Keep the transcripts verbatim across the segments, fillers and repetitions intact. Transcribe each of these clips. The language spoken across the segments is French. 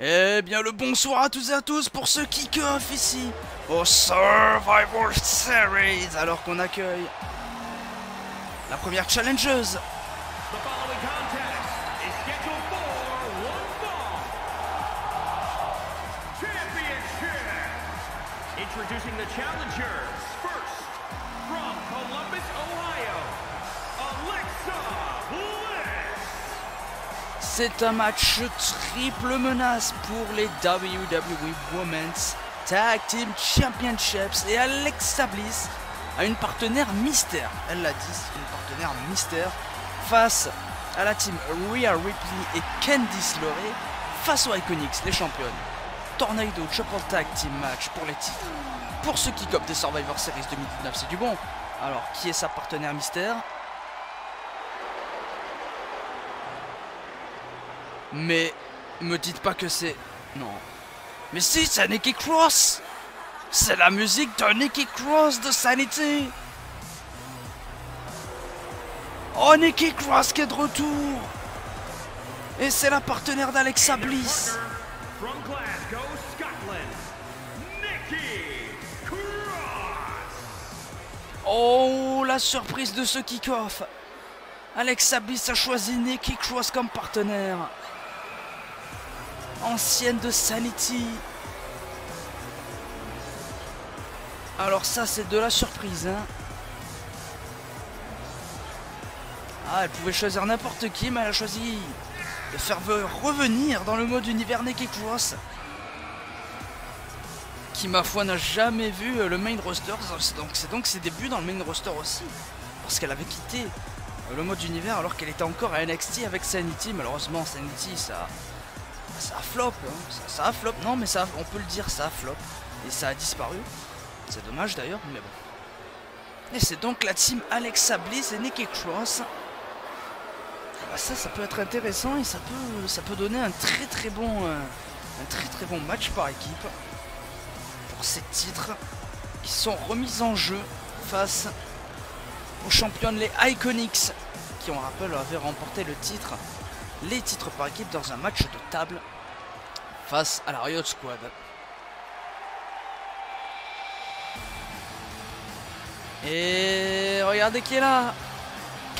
Eh bien le bonsoir à tous et à tous pour ce kick-off ici au Survivor Series, alors qu'on accueille la première challengeuse. Introducing the challengers, first, from Columbus, Ohio, Alexa Bliss. C'est un match triple menace pour les W W E Women's Tag Team Championships et Alexa Bliss a une partenaire mystère, elle l'a dit, c'est une partenaire mystère, face à la team Rhea Ripley et Candice LeRae, face aux Iconics, les championnes. Tornado Triple Tag Team Match pour les titres. Pour ce kick-off des Survivor Series deux mille dix-neuf, c'est du bon. Alors, qui est sa partenaire mystère? Mais, me dites pas que c'est... Non. Mais si, c'est Nikki Cross. C'est la musique de Nikki Cross de Sanity. Oh, Nikki Cross qui est de retour. Et c'est la partenaire d'Alexa Bliss. From Glasgow, Scotland, Nikki Cross. Oh, la surprise de ce kick-off. Alexa Bliss a choisi Nikki Cross comme partenaire. Ancienne de Sanity. Alors ça, c'est de la surprise, hein. Ah, elle pouvait choisir n'importe qui, mais elle a choisi... de faire revenir dans le mode univers Nikki Cross, qui ma foi n'a jamais vu le main roster, donc c'est donc ses débuts dans le main roster aussi, parce qu'elle avait quitté le mode univers alors qu'elle était encore à N X T avec Sanity. Malheureusement Sanity ça ça flop, hein. ça, ça flop, non mais ça on peut le dire, ça flop et ça a disparu, c'est dommage d'ailleurs, mais bon. Et c'est donc la team Alexa Bliss et Nikki Cross. Ça, ça peut être intéressant et ça peut, ça peut donner un très très bon, euh, un très très bon match par équipe pour ces titres qui sont remis en jeu face aux championnes les Iconics, qui on rappelle avaient remporté le titre, les titres par équipe dans un match de table face à la Riot Squad. Et regardez qui est là.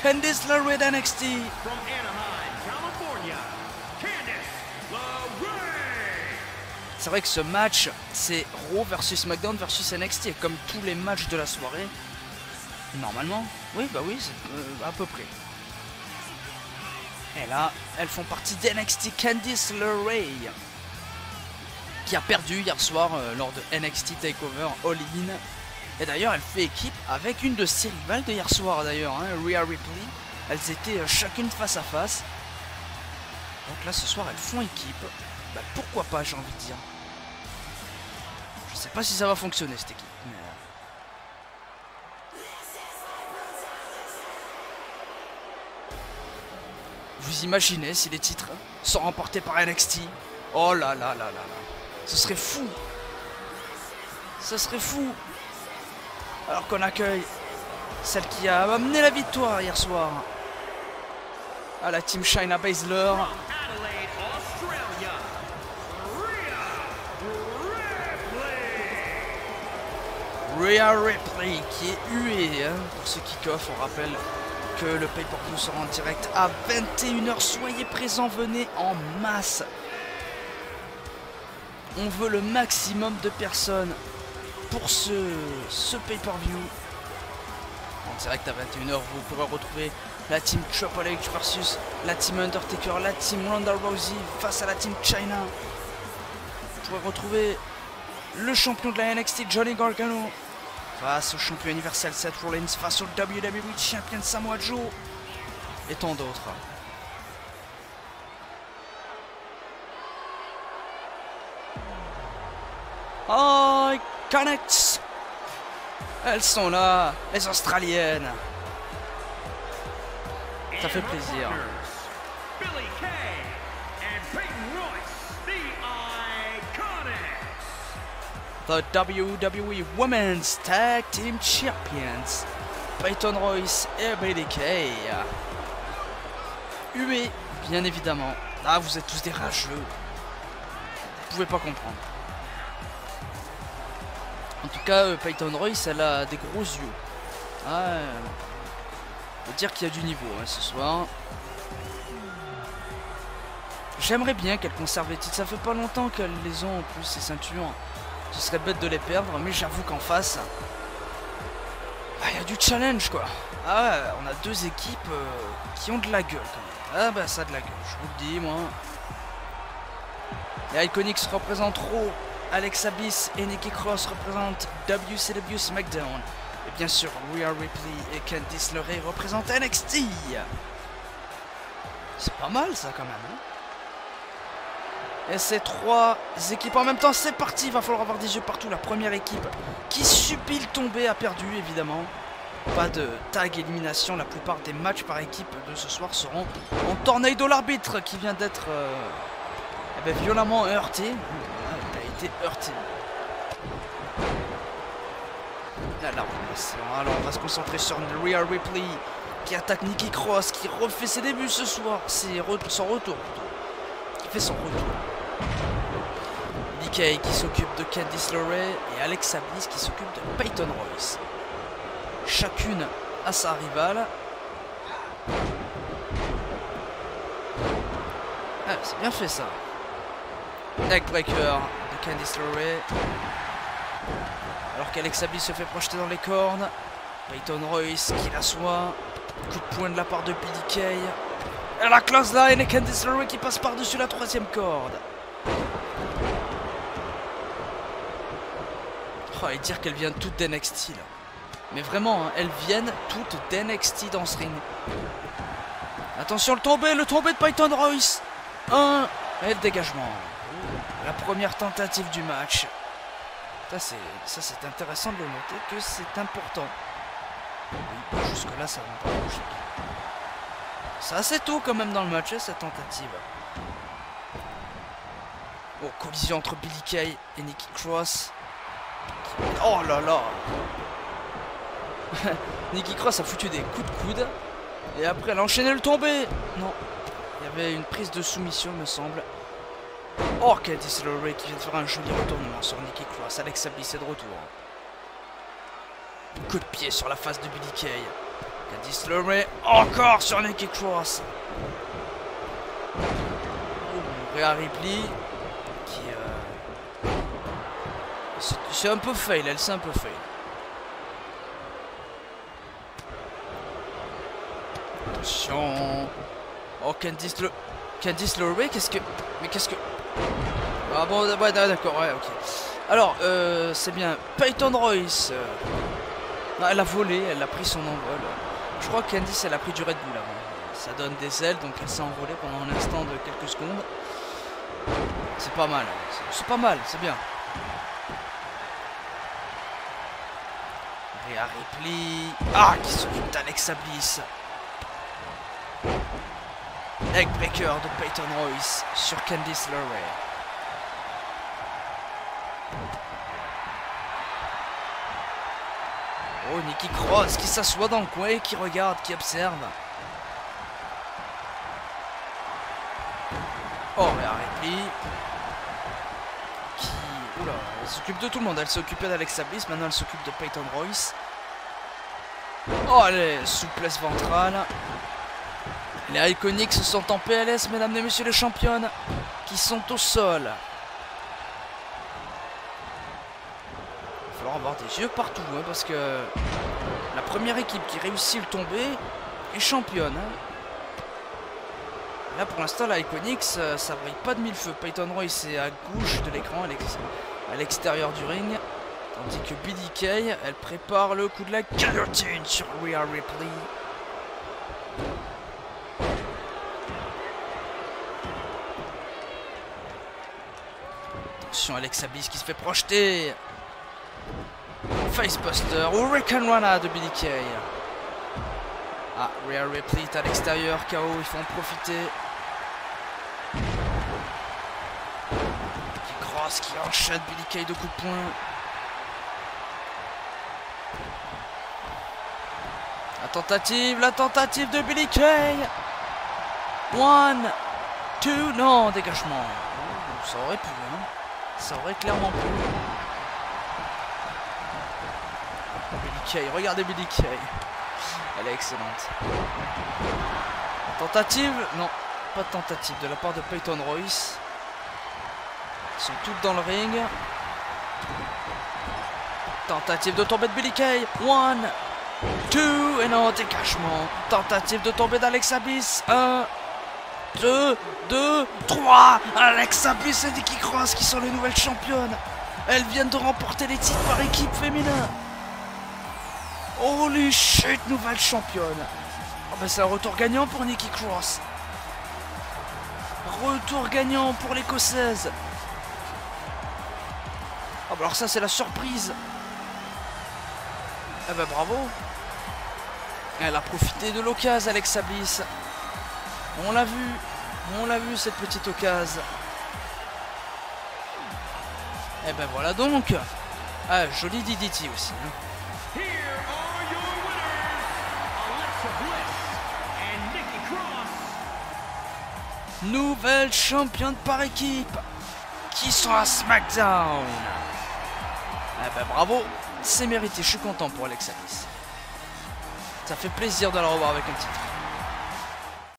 Candice LeRae d'N X T. From Anaheim, California, Candice LeRae. C'est vrai que ce match, c'est Raw versus SmackDown versus N X T, et comme tous les matchs de la soirée, normalement, oui, bah oui, c'est euh, à peu près. Et là, elles font partie d'N X T, Candice LeRae, qui a perdu hier soir euh, lors de N X T TakeOver All In. Et d'ailleurs, elle fait équipe avec une de ses rivales de hier soir, d'ailleurs, hein, Rhea Ripley. Elles étaient chacune face à face. Donc là, ce soir, elles font équipe. Bah, pourquoi pas, j'ai envie de dire. Je sais pas si ça va fonctionner, cette équipe. Mais... vous imaginez si les titres sont remportés par N X T? Oh là là là là là. Ce serait fou. Ce serait fou. Alors qu'on accueille celle qui a amené la victoire hier soir à la team Shayna Baszler. Rhea Ripley qui est huée, hein, pour ce kick-off. On rappelle que le pay-per-view sera en direct à vingt et une heures. Soyez présents, venez en masse. On veut le maximum de personnes pour ce, ce pay-per-view. En direct à vingt et une heures, vous pourrez retrouver la team Triple H versus la team Undertaker, la team Ronda Rousey face à la team China. Vous pourrez retrouver le champion de la N X T, Johnny Gargano, face au champion universel Seth Rollins, face au W W E champion Samoa Joe, et tant d'autres. Oh, Connects. Elles sont là, les Australiennes. Ça fait plaisir. Billie Kay and Peyton Royce, the Iconics. The W W E Women's Tag Team Champions, Peyton Royce et Billie Kay. Hué, bien évidemment. Ah, vous êtes tous des rageux. pouvais pas comprendre. En tout cas, Peyton Royce, elle a des gros yeux. Ah, on peut dire qu'il y a du niveau hein, ce soir. J'aimerais bien qu'elle conserve les titres. Ça fait pas longtemps qu'elles les ont en plus, ces ceintures. Ce serait bête de les perdre, mais j'avoue qu'en face, il y a du challenge quoi. Ah ouais, on a deux équipes euh, qui ont de la gueule quand même. Ah bah ça a de la gueule, je vous le dis moi. Les Iconics représentent Raw, Alexa Bliss et Nikki Cross représentent W C W SmackDown. Et bien sûr, Rhea Ripley et Candice LeRae représentent N X T. C'est pas mal ça quand même. Hein, et ces trois équipes en même temps, c'est parti, il va falloir avoir des yeux partout. La première équipe qui subit le tombé a perdu évidemment. Pas de tag élimination, la plupart des matchs par équipe de ce soir seront en tornado. L'arbitre qui vient d'être euh, eh ben, violemment heurté. Il a été heurté. Là, là, alors on va se concentrer sur Rhea Ripley qui attaque Nikki Cross, qui refait ses débuts ce soir. C'est re son retour. Qui fait son retour. Billie Kay qui s'occupe de Candice LeRae et Alexa Bliss qui s'occupe de Peyton Royce. Chacune à sa rivale. Ah, c'est bien fait ça. Neckbreaker de Candice LeRae. Alors qu'Alexa Bliss se fait projeter dans les cordes. Peyton Royce qui l'assoit. Coup de poing de la part de Billie Kay. Et la close line et Candice LeRae qui passe par-dessus la troisième corde. Oh, et dire qu'elle vient toute d'N X T là. Mais vraiment, hein, elles viennent toutes d'N X T dans ce ring. Attention, le tombé, le tombé de Peyton Royce. Un, et le dégagement. La première tentative du match. Ça, c'est intéressant de le noter que c'est important. Oui, jusque-là, ça va pas logique. Ça, c'est tout quand même dans le match, cette tentative. Oh, collision entre Billie Kay et Nikki Cross. Oh là là. Nikki Cross a foutu des coups de coude et après elle a enchaîné le tombé. Non, il y avait une prise de soumission me semble. Oh, Candice LeRae qui vient de faire un joli retournement sur Nikki Cross. Alexa Bliss est de retour. Coup de pied sur la face de Billie Kay. Candice LeRae encore sur Nikki Cross. Rhea Ripley qui euh... c'est un peu fail, elle s'est un peu fail. Attention. Oh, Candice le... Candice LeRae, qu'est-ce que... Mais qu'est-ce que... Ah bon, ouais, d'accord, ouais, ok. Alors, euh, c'est bien Peyton Royce. Euh... Non, elle a volé, elle a pris son envol. Je crois que Candice, elle a pris du Red Bull avant. Ça donne des ailes, donc elle s'est envolée pendant un instant de quelques secondes. C'est pas mal. C'est pas mal, c'est bien. Rhea Ripley. Ah, qui s'occupe d'Alexa Bliss. Neckbreaker de Peyton Royce sur Candice LeRae. Oh, Nikki Cross qui s'assoit dans le coin et qui regarde, qui observe. Oh, Rhea Ripley qui... Oula, elle s'occupe de tout le monde. Elle s'occupait d'Alexa Bliss, maintenant elle s'occupe de Peyton Royce. Oh, allez, souplesse ventrale. Les Iconics sont en P L S, mesdames et messieurs les championnes, qui sont au sol. Il va falloir avoir des yeux partout, hein, parce que la première équipe qui réussit le tombé est championne. Hein. Là, pour l'instant, les Iconics, ça, ça brille pas de mille feux. Peyton Royce est à gauche de l'écran, à l'extérieur du ring. Tandis que Billie Kay, elle prépare le coup de la guillotine sur Rhea Ripley. Alexa Bliss qui se fait projeter. Facebuster ou Hurricane Rana de Billie Kay. Ah, Rhea Ripley à l'extérieur. K O, il faut en profiter. Qui cross, qui enchaîne Billie Kay de coups de poing. La tentative, la tentative de Billie Kay. One, two, non, dégagement. Ça aurait pu, hein. Ça aurait clairement pu. Billie Kay, regardez Billie Kay. Elle est excellente. Tentative? Non, pas de tentative de la part de Peyton Royce. Ils sont toutes dans le ring. Tentative de tomber de Billie Kay. One, two, et non, décachement. Tentative de tomber d'Alexa Bliss. Un, deux, deux, trois. Alexa Bliss et Nikki Cross qui sont les nouvelles championnes. Elles viennent de remporter les titres par équipe féminin. Holy shit, nouvelle championne. Oh ben c'est un retour gagnant pour Nikki Cross. Retour gagnant pour l'Écossaise. Ah bah alors ça c'est la surprise. Eh ben bravo. Elle a profité de l'occasion, Alexa Bliss. On l'a vu. On l'a vu cette petite occasion. Eh ben voilà donc. Ah joli D D T aussi. Here are your winners, Alexa Bliss and Nikki Cross. Nouvelle championne par équipe qui sont à SmackDown. Ah bah bravo, c'est mérité, je suis content pour Alexa Bliss. Ça fait plaisir de la revoir avec un titre.